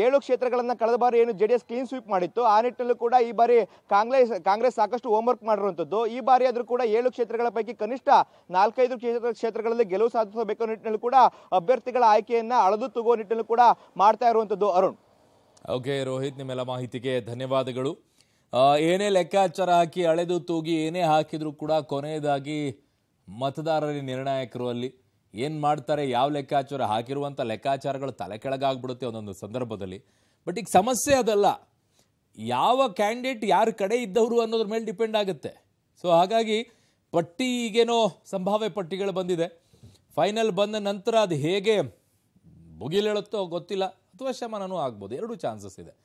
7 ಕ್ಷೇತ್ರಗಳನ್ನ ಕಳೆದ ಬಾರಿ ಜೆಡಿಎಸ್ ಕ್ಲೀನ್ ಸ್ವೀಪ್ ಮಾಡಿತ್ತು, ಆ ನಿಟ್ಟಿನಲ್ಲೂ ಕೂಡ ಈ ಬಾರಿ ಕಾಂಗ್ರೆಸ್ ಸಾಕಷ್ಟು ಹೋಮ್ ವರ್ಕ್ ಮಾಡಿರುವಂಥದ್ದು. ಈ ಬಾರಿ ಆದರೂ ಕೂಡ 7 ಕ್ಷೇತ್ರಗಳ ಪೈಕಿ ಕನಿಷ್ಠ 4-5 ಕ್ಷೇತ್ರಗಳಲ್ಲಿ ಗೆಲುವು ಸಾಧಿಸಬೇಕು ನಿಟ್ಟಿನಲ್ಲಿ ಕೂಡ ಅಭ್ಯರ್ಥಿಗಳ ಆಯ್ಕೆಯನ್ನ ಅಳದು ತಗೋ ನಿಟ್ಟಿನಲ್ಲಿ ಕೂಡ ಮಾಡ್ತಾ ಇರುವಂಥದ್ದು. ಅರುಣ್, ಓಕೆ ರೋಹಿತ್, ನಿಮ್ಮೆಲ್ಲ ಮಾಹಿತಿಗೆ ಧನ್ಯವಾದಗಳು. ಏನೇ ಲೆಕ್ಕಾಚಾರ ಹಾಕಿ ಅಳೆದು ತೂಗಿ ಏನೇ ಹಾಕಿದ್ರು ಕೂಡ ಕೊನೆಯದಾಗಿ ಮತದಾರರೇ ನಿರ್ಣಾಯಕರು. ಅಲ್ಲಿ ಏನು ಮಾಡ್ತಾರೆ, ಯಾವ ಲೆಕ್ಕಾಚಾರ ಹಾಕಿರುವಂಥ ಲೆಕ್ಕಾಚಾರಗಳು ತಲೆ ಕೆಳಗಾಗ್ಬಿಡುತ್ತೆ ಒಂದೊಂದು ಸಂದರ್ಭದಲ್ಲಿ. ಬಟ್ ಈಗ ಸಮಸ್ಯೆ ಅದಲ್ಲ, ಯಾವ ಕ್ಯಾಂಡಿಡೇಟ್ ಯಾರ ಕಡೆ ಇದ್ದವರು ಅನ್ನೋದ್ರ ಮೇಲೆ ಡಿಪೆಂಡ್ ಆಗುತ್ತೆ. ಸೊ ಹಾಗಾಗಿ ಪಟ್ಟಿ ಈಗೇನೋ ಸಂಭಾವ್ಯ ಪಟ್ಟಿಗಳು ಬಂದಿದೆ, ಫೈನಲ್ ಬಂದ ನಂತರ ಅದು ಹೇಗೆ ಬುಗಿಲೇಳುತ್ತೋ ಗೊತ್ತಿಲ್ಲ, ಅಥವಾ ಶಮನೂ ಆಗ್ಬೋದು, 2 ಚಾನ್ಸಸ್ ಇದೆ.